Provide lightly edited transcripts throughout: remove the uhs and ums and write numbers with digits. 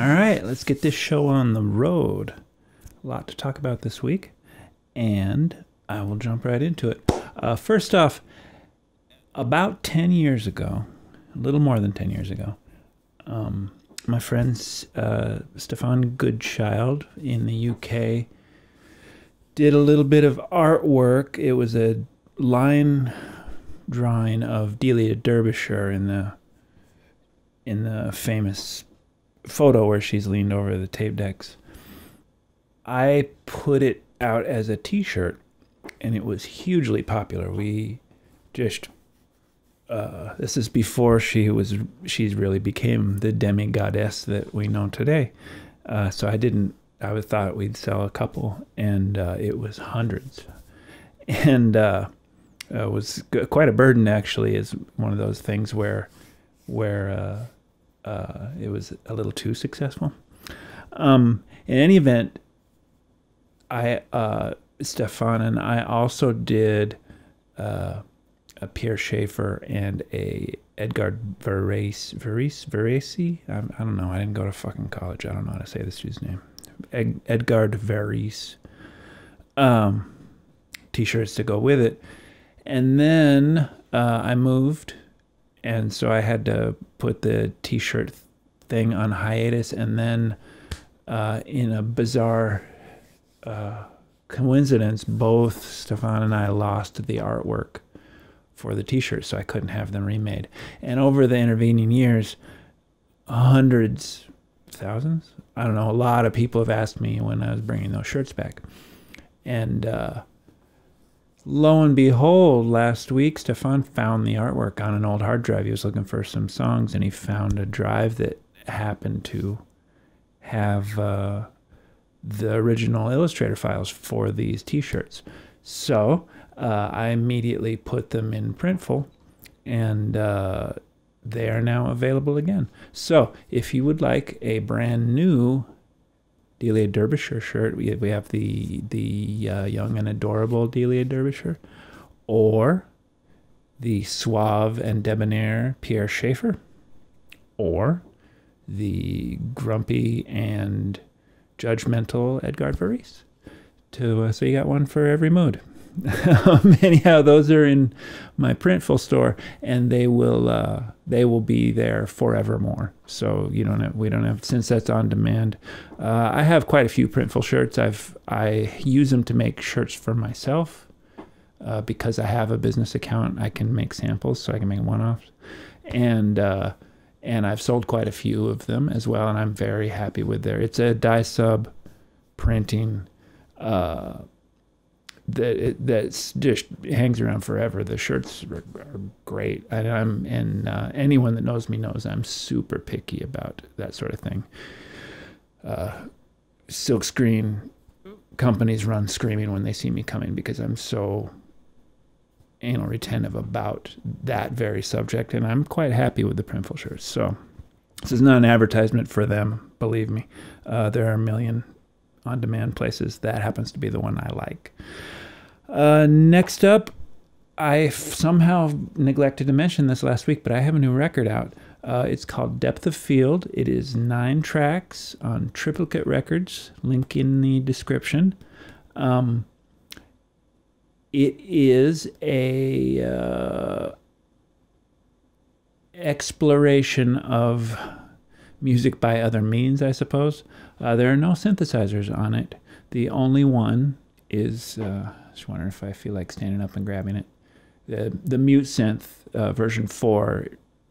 All right, let's get this show on the road. A lot to talk about this week, and I will jump right into it. First off, about 10 years ago, a little more than 10 years ago, my friend Stefan Goodchild in the UK did a little bit of artwork. It was a line drawing of Delia Derbyshire in the famous photo where she's leaned over the tape decks. I put it out as a t-shirt, and it was hugely popular. We just this is before she's really became the demi-goddess that we know today. So I thought we'd sell a couple, and it was hundreds. And it was quite a burden, actually. Is one of those things where it was a little too successful. In any event, Stefan and I also did a Pierre Schaeffer and a Edgard Varese. I don't know. I didn't go to fucking college. I don't know how to say this dude's name. Edgard Varese. T-shirts to go with it. And then I moved, and so I had to put the T-shirt thing on hiatus. And then in a bizarre coincidence, both Stefan and I lost the artwork for the T-shirts, so I couldn't have them remade. And over the intervening years, hundreds, thousands, I don't know, a lot of people have asked me when I was bringing those shirts back. And lo and behold, last week, Stefan found the artwork on an old hard drive. He was looking for some songs, and he found a drive that happened to have the original Illustrator files for these T-shirts. So I immediately put them in Printful, and they are now available again. So if you would like a brand new Delia Derbyshire shirt, we have the young and adorable Delia Derbyshire, or the suave and debonair Pierre Schaeffer, or the grumpy and judgmental Edgard Varese. So you got one for every mood. Anyhow, those are in my Printful store, and they will be there forevermore. So we don't have, since that's on demand. I have quite a few Printful shirts. I use them to make shirts for myself because I have a business account. I can make samples, so I can make one-offs, and I've sold quite a few of them as well, and I'm very happy with their. It's a die sub printing. That's just hangs around forever. The shirts are great, and anyone that knows me knows I'm super picky about that sort of thing. Silkscreen companies run screaming when they see me coming because I'm so anal retentive about that very subject, and I'm quite happy with the Printful shirts. So this is not an advertisement for them, believe me. There are a million on-demand places. That happens to be the one I like. Next up, I somehow neglected to mention this last week, but I have a new record out. It's called Depth of Field. It is 9 tracks on Triplicate Records, link in the description. It is a exploration of music by other means, I suppose. There are no synthesizers on it. The only one is, just wondering if I feel like standing up and grabbing it. The mute synth version 4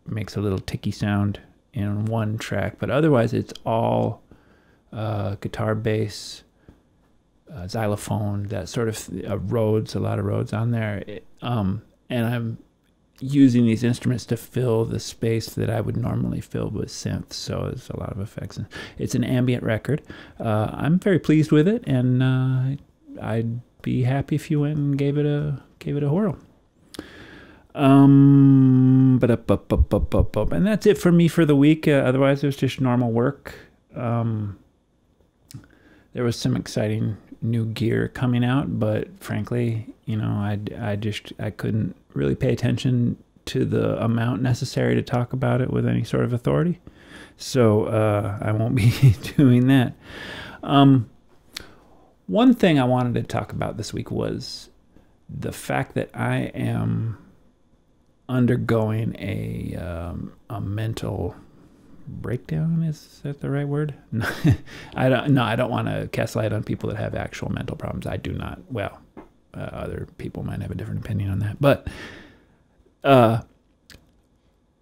makes a little ticky sound in one track, but otherwise it's all guitar, bass, xylophone, that sort of Rhodes, a lot of Rhodes on there. And I'm using these instruments to fill the space that I would normally fill with synths, so there's a lot of effects. It's an ambient record. I'm very pleased with it, and I'd be happy if you went and gave it a whirl. But up, and that's it for me for the week. Otherwise, it was just normal work. There was some exciting new gear coming out, but frankly, I couldn't really pay attention to the amount necessary to talk about it with any sort of authority. So I won't be doing that. One thing I wanted to talk about this week was the fact that I am undergoing a mental breakdown. Is that the right word? I don't want to cast light on people that have actual mental problems. I do not. Well, other people might have a different opinion on that, but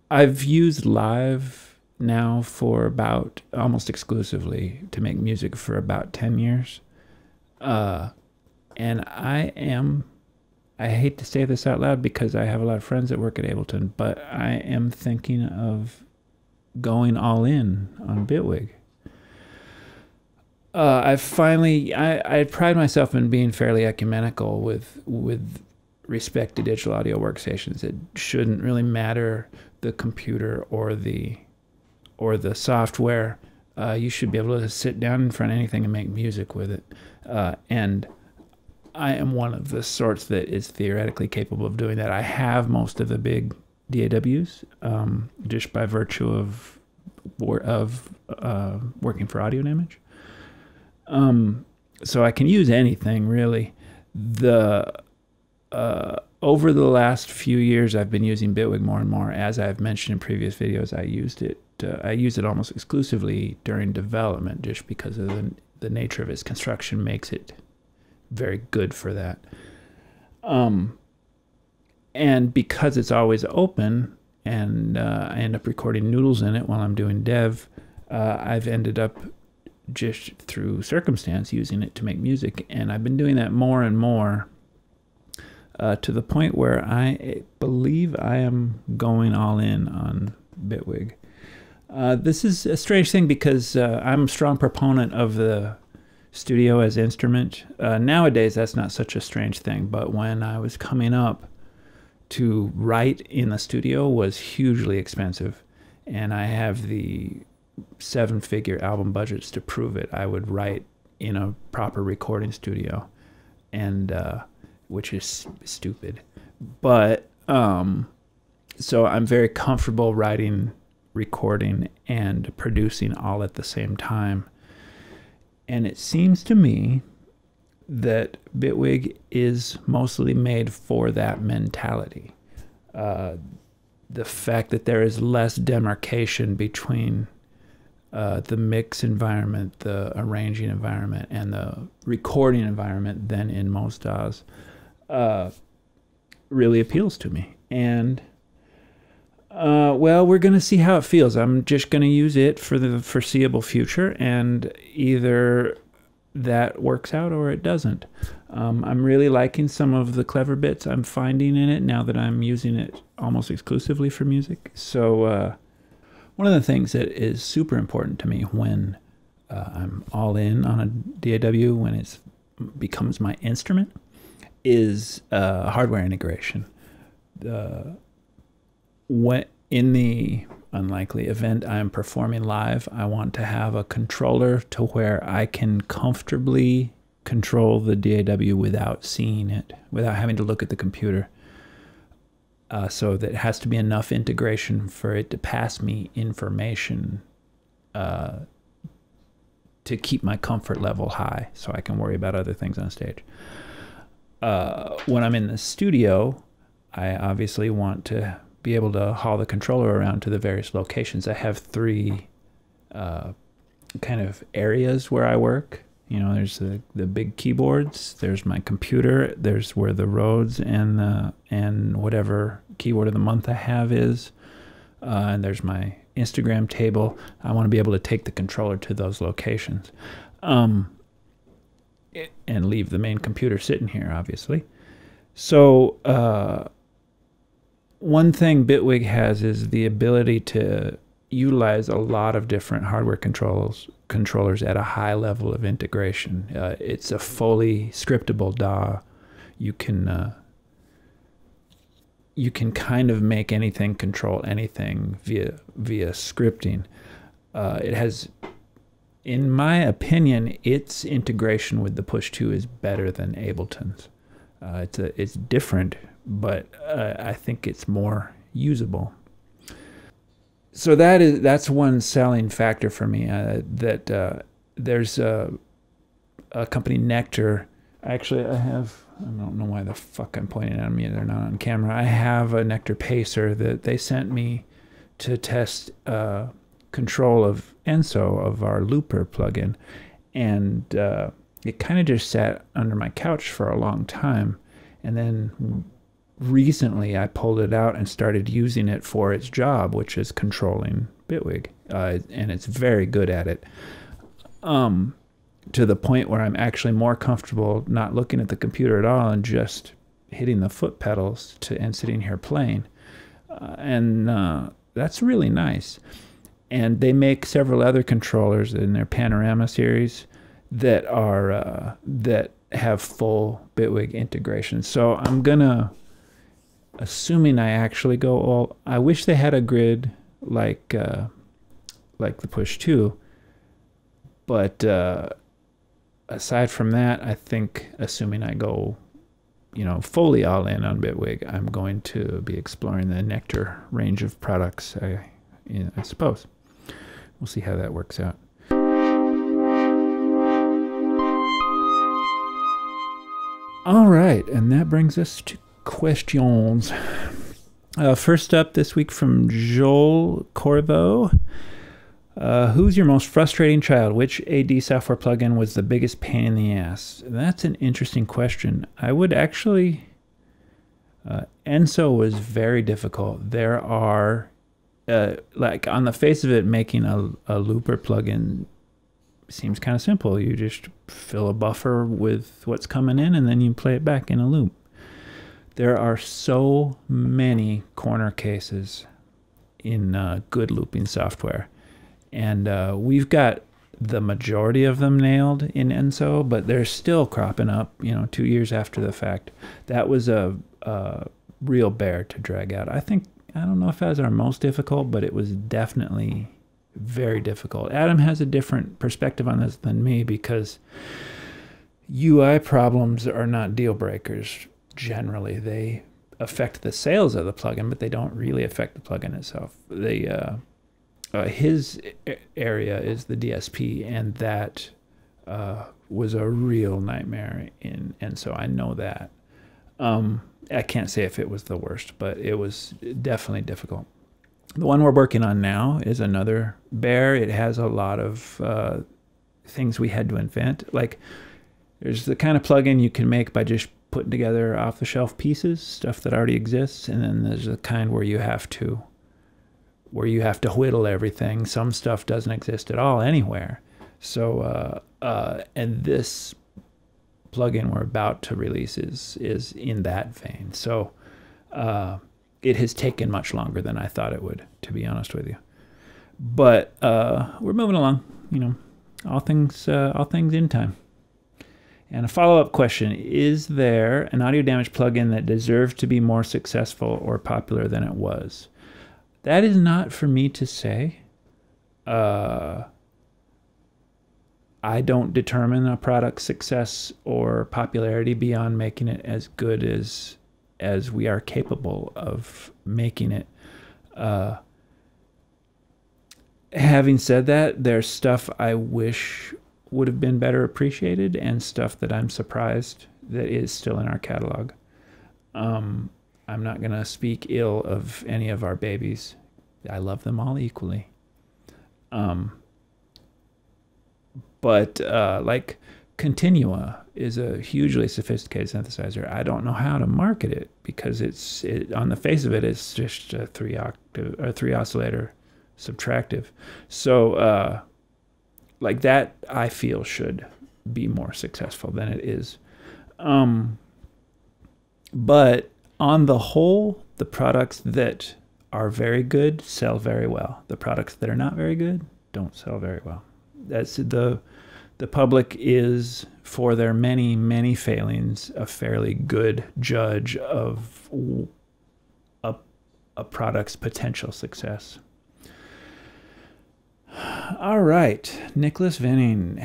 I've used Live now for about almost exclusively to make music for about 10 years. And I hate to say this out loud because I have a lot of friends that work at Ableton, but I am thinking of going all in on Bitwig. I pride myself in being fairly ecumenical with respect to digital audio workstations. It shouldn't really matter the computer or the software. You should be able to sit down in front of anything and make music with it. And I am one of the sorts that is theoretically capable of doing that. I have most of the big DAWs just by virtue of working for Audio Damage. So I can use anything, really. Over the last few years, I've been using Bitwig more and more. As I've mentioned in previous videos, I used it almost exclusively during development, just because of the nature of its construction makes it very good for that. And because it's always open, and I end up recording noodles in it while I'm doing dev, I've ended up just through circumstance using it to make music, and I've been doing that more and more to the point where I believe I am going all in on Bitwig. This is a strange thing because I'm a strong proponent of the studio as instrument. Nowadays, that's not such a strange thing, but when I was coming up, to write in the studio was hugely expensive, and I have the 7-figure album budgets to prove it. I would write in a proper recording studio, and which is stupid. But so I'm very comfortable writing, recording, and producing all at the same time. And it seems to me that Bitwig is mostly made for that mentality. The fact that there is less demarcation between the mix environment, the arranging environment, and the recording environment than in most DAWs really appeals to me. And well, we're going to see how it feels. I'm just going to use it for the foreseeable future, and either that works out or it doesn't. I'm really liking some of the clever bits I'm finding in it now that I'm using it almost exclusively for music. So one of the things that is super important to me when I'm all in on a DAW, when it becomes my instrument, is hardware integration. In the unlikely event I'm performing live, I want to have a controller to where I can comfortably control the DAW without seeing it, without having to look at the computer. So that has to be enough integration for it to pass me information to keep my comfort level high so I can worry about other things on stage. When I'm in the studio, I obviously want to be able to haul the controller around to the various locations. I have 3 kind of areas where I work. You know, there's the big keyboards, there's my computer, there's where the Rhodes and whatever keyboard of the month I have is, and there's my Instagram table. I want to be able to take the controller to those locations, and leave the main computer sitting here, obviously. So one thing Bitwig has is the ability to utilize a lot of different hardware controllers at a high level of integration. It's a fully scriptable DAW. You can kind of make anything control anything via scripting. It has, in my opinion, its integration with the Push-2 is better than Ableton's. It's different, but I think it's more usable. So that's one selling factor for me, that there's a company, Nectar. Actually, I don't know why the fuck I'm pointing at me. They're not on camera. I have a Nectar Pacer that they sent me to test control of Enso, of our looper plugin. And it kind of just sat under my couch for a long time. And then recently I pulled it out and started using it for its job, which is controlling Bitwig. And it's very good at it. To the point where I'm actually more comfortable not looking at the computer at all and just hitting the foot pedals and sitting here playing. That's really nice. And they make several other controllers in their Panorama series that are that have full Bitwig integration. So I'm gonna, assuming I actually go all, I wish they had a grid like the Push-2, but aside from that, I think, assuming I go, you know, fully all in on Bitwig, I'm going to be exploring the Nectar range of products, I suppose. We'll see how that works out. All right, and that brings us to questions. First up this week from Joel Corvo. Who's your most frustrating child? Which AD software plugin was the biggest pain in the ass? That's an interesting question. I would actually... Enso was very difficult. There are, like on the face of it, making a looper plugin seems kind of simple. You just fill a buffer with what's coming in and then you play it back in a loop. There are so many corner cases in good looping software. And we've got the majority of them nailed in Enso, but they're still cropping up, you know, 2 years after the fact. That was a real bear to drag out. I think, I don't know if that was our most difficult, but it was definitely very difficult. Adam has a different perspective on this than me because UI problems are not deal breakers generally. They affect the sales of the plugin, but they don't really affect the plugin itself. They... his area is the DSP, and that was a real nightmare, and so I know that. I can't say if it was the worst, but it was definitely difficult. The one we're working on now is another bear. It has a lot of things we had to invent. Like, there's the kind of plugin you can make by just putting together off-the-shelf pieces, stuff that already exists, and then there's the kind where you have to whittle everything. Some stuff doesn't exist at all anywhere. So, and this plugin we're about to release is in that vein. So it has taken much longer than I thought it would, to be honest with you. But we're moving along, you know, all things in time. And a follow-up question, is there an Audio Damage plugin that deserved to be more successful or popular than it was? That is not for me to say. I don't determine a product's success or popularity beyond making it as good as we are capable of making it. Having said that, there's stuff I wish would have been better appreciated and stuff that I'm surprised that is still in our catalog. I'm not going to speak ill of any of our babies. I love them all equally. Like Continua is a hugely sophisticated synthesizer. I don't know how to market it because it on the face of it, it's just a three oscillator subtractive. So like that, I feel should be more successful than it is. But on the whole, the products that are very good sell very well. The products that are not very good don't sell very well. That's the public is, for their many, many failings, a fairly good judge of a product's potential success. All right, Nicholas Vining.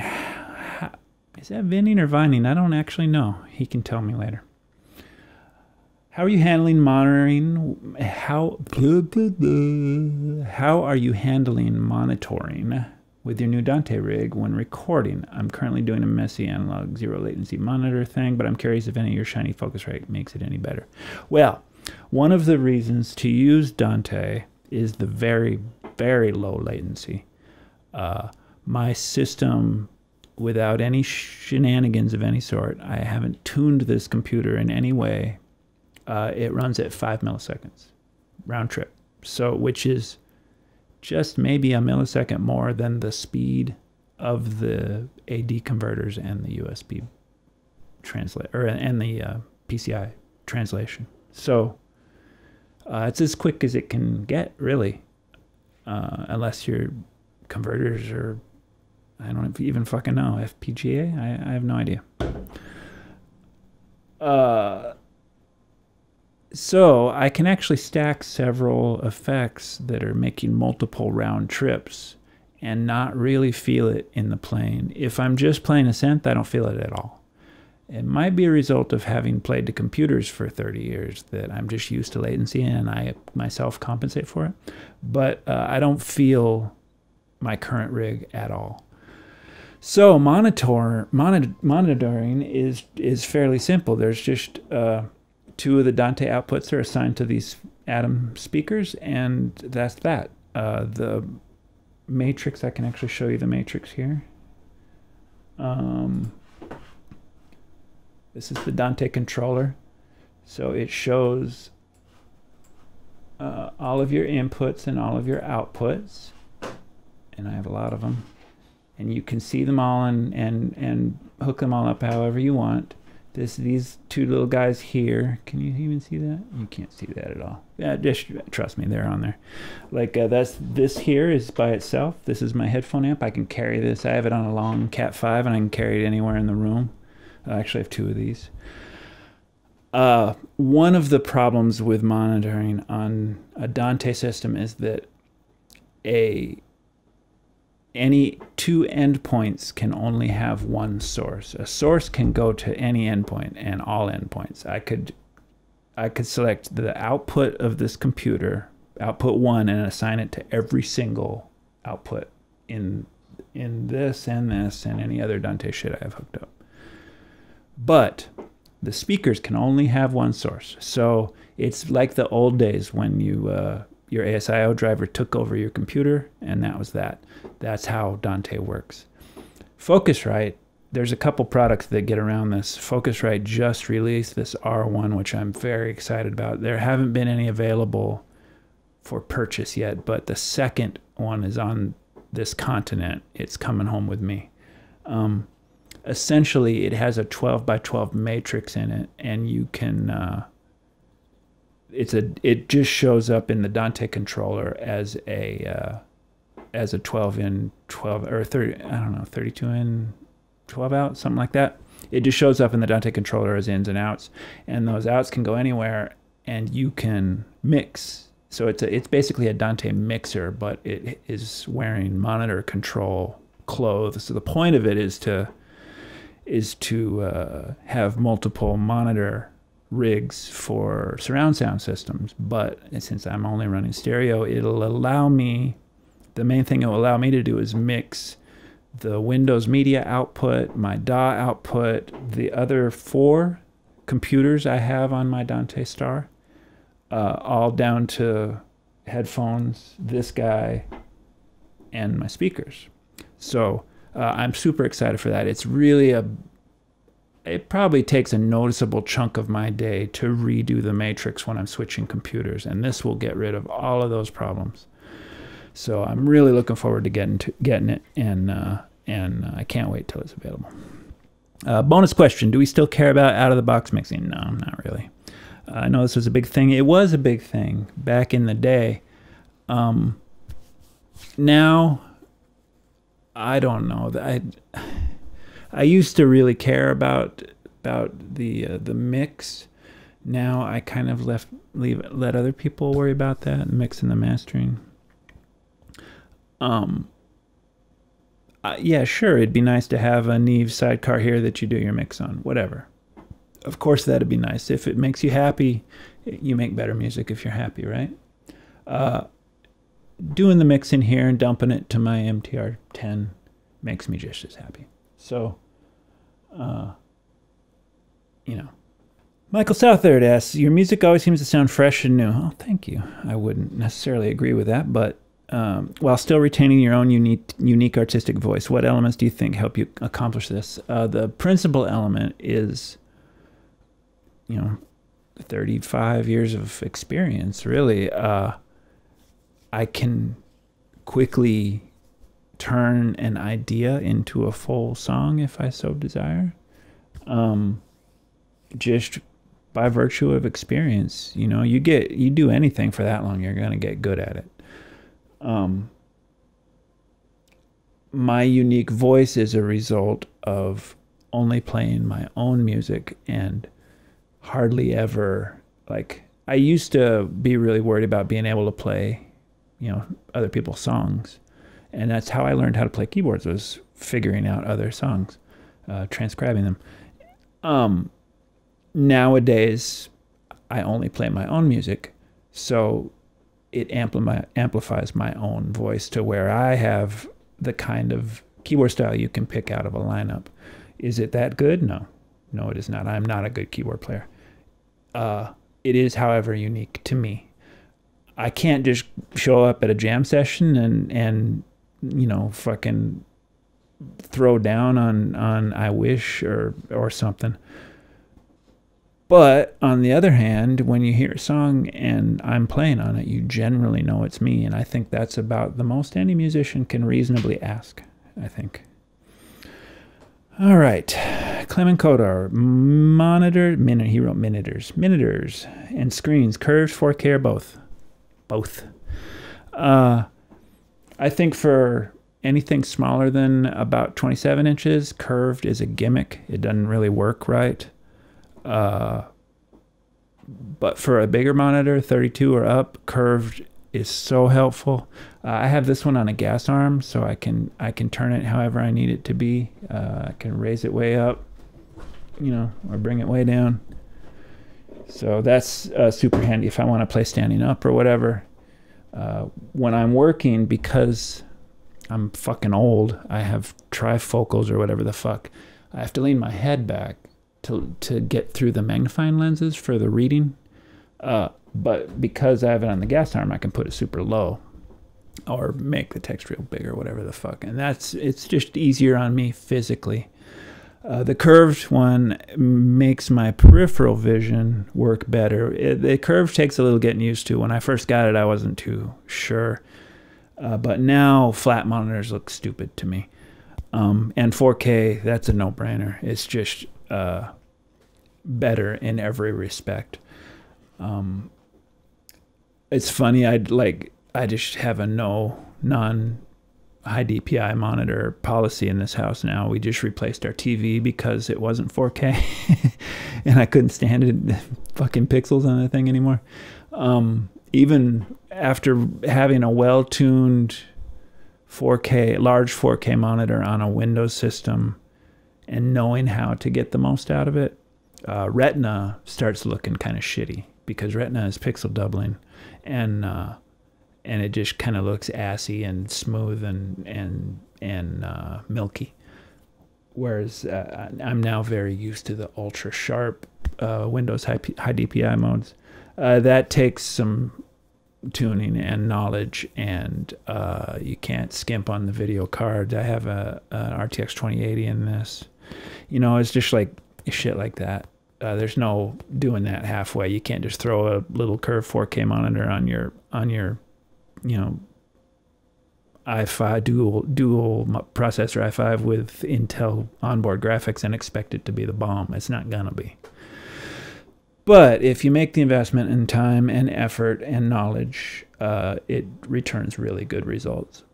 Is that Vining or Vining? I don't actually know. He can tell me later. How are you handling monitoring? How are you handling monitoring with your new Dante rig when recording? I'm currently doing a messy analog zero latency monitor thing, but I'm curious if any of your shiny Focusrite makes it any better. Well, one of the reasons to use Dante is the very, very low latency. My system, without any shenanigans of any sort, I haven't tuned this computer in any way. It runs at 5 milliseconds round trip, so which is just maybe a millisecond more than the speed of the AD converters and the USB translate and the PCI translation. So it's as quick as it can get, really, unless your converters are, I don't even fucking know, FPGA. I have no idea. So I can actually stack several effects that are making multiple round trips and not really feel it in the plane. If I'm just playing a synth, I don't feel it at all. It might be a result of having played to computers for 30 years that I'm just used to latency and I myself compensate for it. But I don't feel my current rig at all. So monitoring is fairly simple. There's just... two of the Dante outputs are assigned to these Adam speakers, and that's that. The matrix, I can actually show you the matrix here. This is the Dante controller. So it shows all of your inputs and all of your outputs. And I have a lot of them. And you can see them all and hook them all up however you want. These two little guys here, can you even see that? You can't see that at all. Yeah, just trust me, they're on there. Like this here is by itself. This is my headphone amp. I can carry this. I have it on a long Cat 5 and I can carry it anywhere in the room. I actually have two of these. One of the problems with monitoring on a Dante system is that any two endpoints can only have one source. A source can go to any endpoint and all endpoints. I could select the output of this computer, output 1, and assign it to every single output in this and any other Dante shit I have hooked up. But the speakers can only have one source. So it's like the old days when you your ASIO driver took over your computer, and that was that. That's how Dante works. Focusrite, there's a couple products that get around this. Focusrite just released this R1, which I'm very excited about. There haven't been any available for purchase yet, but the second one is on this continent. It's coming home with me. Essentially, it has a 12 by 12 matrix in it, and you can... it just shows up in the Dante controller as a 12 in 12 or 30, I don't know, 32 in 12 out, something like that. It just shows up in the Dante controller as ins and outs, and those outs can go anywhere, and you can mix. So it's basically a Dante mixer, but it is wearing monitor control clothes. So the point of it is to have multiple monitor rigs for surround sound systems, but since I'm only running stereo, it'll allow me, the main thing it'll allow me to do is mix the Windows Media output, my DAW output, the other 4 computers I have on my Dante Star, all down to headphones, this guy, and my speakers. So I'm super excited for that. It's really it probably takes a noticeable chunk of my day to redo the matrix when I'm switching computers, and this will get rid of all of those problems. So I'm really looking forward to getting it, and I can't wait till it's available. Bonus question: do we still care about out-of-the-box mixing? No, not really. I know this was a big thing. It was a big thing back in the day. Now, I don't know. I used to really care about the mix. Now I kind of let other people worry about that, the mix and the mastering. Yeah, sure, it'd be nice to have a Neve sidecar here that you do your mix on, whatever. of course that'd be nice. If it makes you happy, you make better music if you're happy, right? Doing the mix in here and dumping it to my MTR 10 makes me just as happy. So, you know. Michael Southard asks, your music always seems to sound fresh and new. Oh, thank you. I wouldn't necessarily agree with that, but while still retaining your own unique artistic voice, what elements do you think help you accomplish this? The principal element is, you know, 35 years of experience, really. I can quickly turn an idea into a full song if I so desire, just by virtue of experience. You know, you do anything for that long, you're gonna get good at it. My unique voice is a result of only playing my own music and hardly ever, like, I used to be really worried about being able to play, you know, other people's songs. And that's how I learned how to play keyboards, was figuring out other songs, transcribing them. Nowadays, I only play my own music, so it amplifies my own voice to where I have the kind of keyboard style you can pick out of a lineup. Is it that good? No. No, it is not. I'm not a good keyboard player. It is, however, unique to me. I can't just show up at a jam session and you know, fucking throw down on I Wish or something. But on the other hand, when you hear a song and I'm playing on it, you generally know it's me, and I think that's about the most any musician can reasonably ask, I think. All right, Clement Coder, he wrote minitors and screens, curves, 4K, or both. Both. I think for anything smaller than about 27 inches, curved is a gimmick. It doesn't really work right. But for a bigger monitor, 32 or up, curved is so helpful. I have this one on a gas arm, so I can turn it however I need it to be. I can raise it way up, you know, or bring it way down. So that's super handy if I want to play standing up or whatever. When I'm working, because I'm fucking old, I have trifocals or whatever the fuck, I have to lean my head back to get through the magnifying lenses for the reading. But because I have it on the gas arm, I can put it super low or make the text real big or whatever the fuck. And it's just easier on me physically. The curved one makes my peripheral vision work better. The curve takes a little getting used to. When I first got it, I wasn't too sure. But now flat monitors look stupid to me. And 4K, that's a no-brainer. It's just better in every respect. It's funny, I just have a non-high DPI monitor policy in this house now. We just replaced our TV because it wasn't 4K and I couldn't stand it, fucking pixels on that thing anymore. Even after having a well-tuned 4K, large 4K monitor on a Windows system and knowing how to get the most out of it, Retina starts looking kind of shitty because Retina is pixel doubling, and it just kind of looks assy and smooth and milky. Whereas I'm now very used to the ultra sharp Windows high DPI modes. That takes some tuning and knowledge, and you can't skimp on the video card. I have an RTX 2080 in this. You know, it's just like shit like that. There's no doing that halfway. You can't just throw a little curved 4K monitor on your you know, i5 dual processor i5 with Intel onboard graphics and expect it to be the bomb. It's not gonna be. But if you make the investment in time and effort and knowledge, it returns really good results.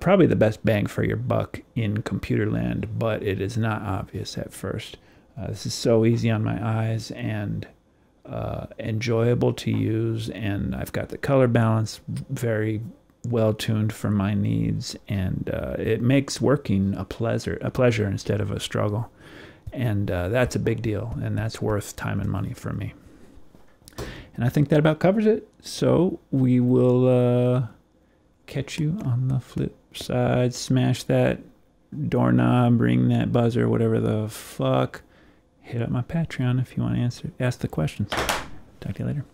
Probably the best bang for your buck in computer land, but it is not obvious at first. This is so easy on my eyes and enjoyable to use, and I've got the color balance very well tuned for my needs, and it makes working a pleasure instead of a struggle. And that's a big deal, and that's worth time and money for me. And I think that about covers it. So we will catch you on the flip side. Smash that doorknob, ring that buzzer, whatever the fuck. Hit up my Patreon if you want to ask the questions. Talk to you later.